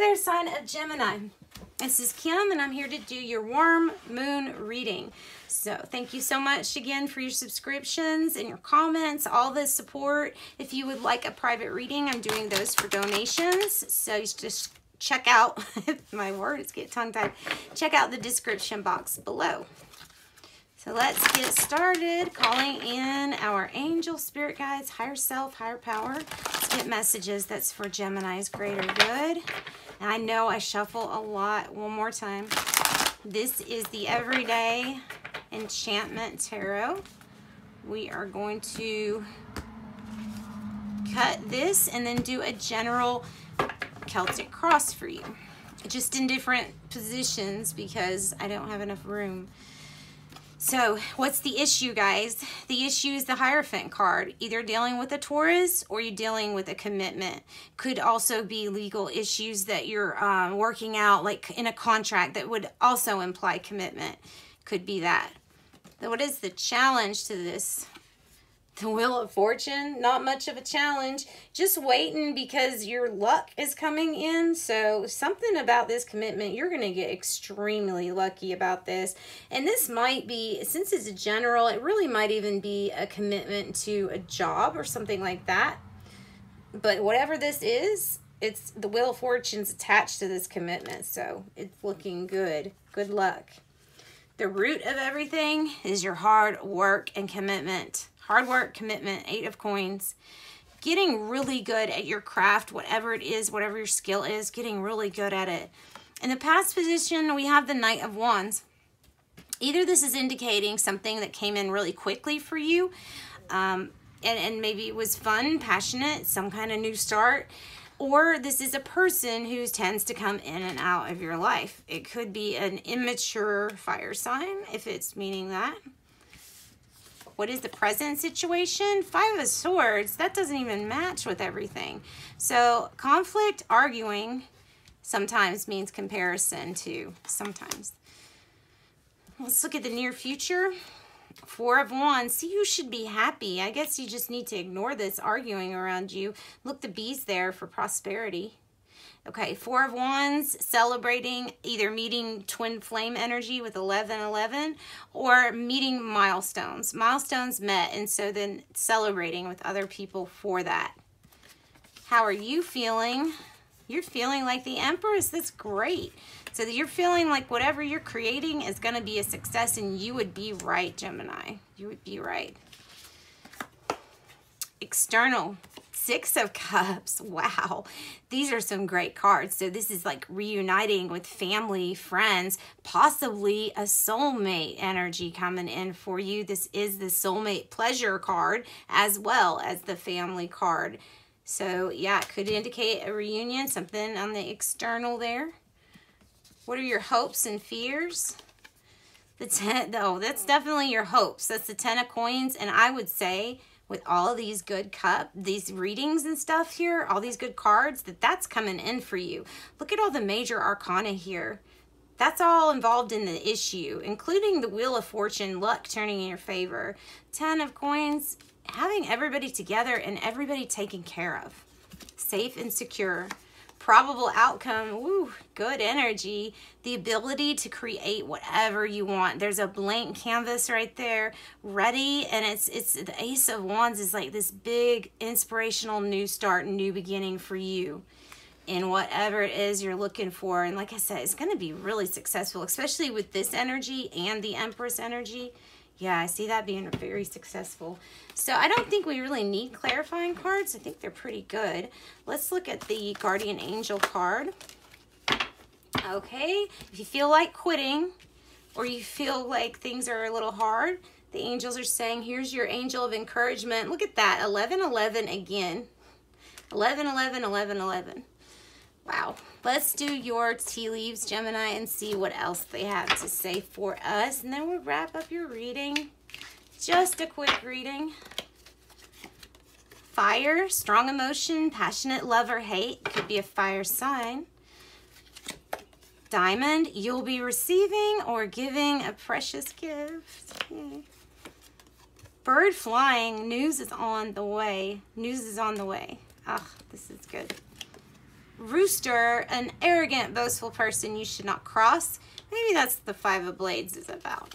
there, sign of Gemini. This is Kim, and I'm here to do your Worm Moon reading. So thank you so much again for your subscriptions and your comments, all the support. If you would like a private reading, I'm doing those for donations. So you just check out, my word, it's getting tongue-tied. Check out the description box below. So let's get started calling in our angel, spirit guides, higher self, higher power. Let's get messages that's for Gemini's greater good. And I know I shuffle a lot. One more time. This is the Everyday Enchantment Tarot. We are going to cut this and then do a general Celtic cross for you. Just in different positions because I don't have enough room. So what's the issue, guys? The issue is the Hierophant card, either dealing with a Taurus or you're dealing with a commitment. Could also be legal issues that you're working out, like in a contract that would also imply commitment. Could be that. So what is the challenge to this? The Wheel of Fortune, not much of a challenge. Just waiting because your luck is coming in. So something about this commitment, you're going to get extremely lucky about this. And this might be, since it's a general, it really might even be a commitment to a job or something like that. But whatever this is, it's the Wheel of Fortune's attached to this commitment. So it's looking good. Good luck. The root of everything is your hard work and commitment. Hard work, commitment, 8 of Coins. Getting really good at your craft, whatever it is, whatever your skill is, getting really good at it. In the past position, we have the Knight of Wands. Either this is indicating something that came in really quickly for you, and maybe it was fun, passionate, some kind of new start, or this is a person who tends to come in and out of your life. It could be an immature fire sign, if it's meaning that. What is the present situation? 5 of Swords, that doesn't even match with everything. So conflict, arguing, sometimes means comparison to sometimes. Let's look at the near future. 4 of Wands, see, you should be happy. I guess you just need to ignore this arguing around you. Look, the bees there for prosperity. Okay, 4 of Wands, celebrating, either meeting twin flame energy with 1111 or meeting milestones. Milestones met, and so then celebrating with other people for that. How are you feeling? You're feeling like the Empress. That's great. So you're feeling like whatever you're creating is going to be a success, and you would be right, Gemini. You would be right. External. 6 of Cups, wow. These are some great cards. So this is like reuniting with family, friends, possibly a soulmate energy coming in for you. This is the soulmate pleasure card as well as the family card. So yeah, it could indicate a reunion, something on the external there. What are your hopes and fears? The 10, though, that's definitely your hopes. That's the 10 of Coins, and I would say, with all of these good cup, these readings and stuff here, all these good cards, that's coming in for you. Look at all the major arcana here. That's all involved in the issue, including the Wheel of Fortune, luck turning in your favor. 10 of Coins, having everybody together and everybody taken care of. Safe and secure. Probable outcome, woo, good energy. The ability to create whatever you want. There's a blank canvas right there, ready, and it's the Ace of Wands is like this big inspirational new start, new beginning for you in whatever it is you're looking for. And like I said, it's gonna be really successful, especially with this energy and the Empress energy. Yeah, I see that being very successful. So I don't think we really need clarifying cards. I think they're pretty good. Let's look at the Guardian Angel card. Okay, if you feel like quitting or you feel like things are a little hard, the angels are saying, here's your angel of encouragement. Look at that, 1111 again. 1111, 1111. Wow. Let's do your tea leaves, Gemini, and see what else they have to say for us. And then we'll wrap up your reading. Just a quick reading. Fire, strong emotion, passionate love or hate. Could be a fire sign. Diamond, you'll be receiving or giving a precious gift. Yay. Bird flying, news is on the way. News is on the way. Ah, this is good. rooster, an arrogant, boastful person you should not cross. Maybe that's what the Five of Blades is about.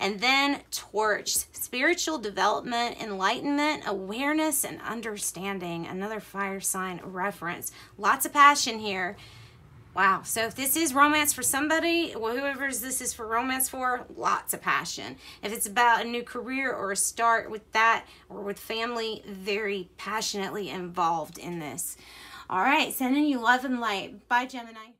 And then Torch, spiritual development, enlightenment, awareness, and understanding. Another fire sign reference. Lots of passion here. Wow, so if this is romance for somebody, whoever this is for romance for, lots of passion. If it's about a new career or a start with that or with family, very passionately involved in this. All right, sending you love and light. Bye, Gemini.